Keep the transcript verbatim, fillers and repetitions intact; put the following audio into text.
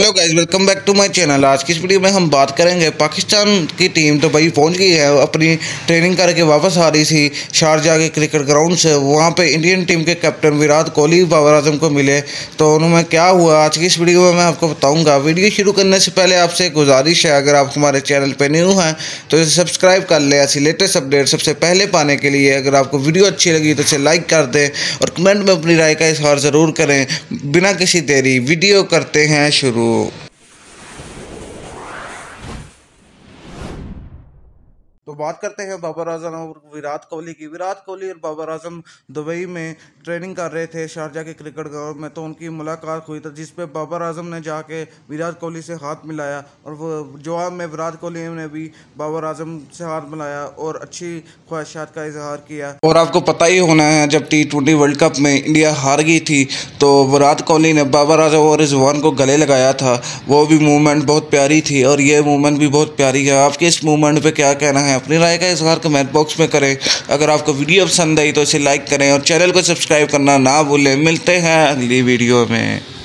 Hello guys, welcome back to my channel. आज की इस वीडियो में हम बात करेंगे, पाकिस्तान की टीम दुबई पहुंच गई है, अपनी ट्रेनिंग करके वापस आ रही थी शारजाह के क्रिकेट ग्राउंड से। वहां पे इंडियन टीम के कैप्टन विराट कोहली बाबर आजम को मिले, तो उनमें क्या हुआ आज की इस वीडियो में मैं आपको बताऊँगा। वीडियो शुरू करने से पहले आपसे एक गुजारिश है, अगर आप हमारे चैनल पर न्यू हैं तो इसे सब्सक्राइब कर लें ऐसी लेटेस्ट अपडेट सबसे पहले पाने के लिए। अगर आपको वीडियो अच्छी लगी तो इसे लाइक कर दें और कमेंट में अपनी राय का इजहार ज़रूर करें। बिना किसी देरी वीडियो करते हैं शुरू। तो बात करते हैं बाबर आजम और विराट कोहली की। विराट कोहली और बाबर आजम दुबई में ट्रेनिंग कर रहे थे शारजाह के क्रिकेट ग्राउंड में, तो उनकी मुलाकात हुई थी, जिस पे बाबर आजम ने जाके विराट कोहली से हाथ मिलाया और वो जवाब में विराट कोहली ने भी बाबर आजम से हाथ मिलाया और अच्छी ख्वाहिशात का इजहार किया। और आपको पता ही होना है, जब टी ट्वेंटी वर्ल्ड कप में इंडिया हार गई थी तो विराट कोहली ने बाबर आजम और रिजवान को गले लगाया था। वो भी मूवमेंट बहुत प्यारी थी और ये मूवमेंट भी बहुत प्यारी है। आपके इस मूवमेंट पर क्या कहना है? अपनी राय का इजहार कमेंट बॉक्स में करें। अगर आपको वीडियो पसंद आई तो इसे लाइक करें और चैनल को सब्सक्राइब करना ना भूलें। मिलते हैं अगली वीडियो में।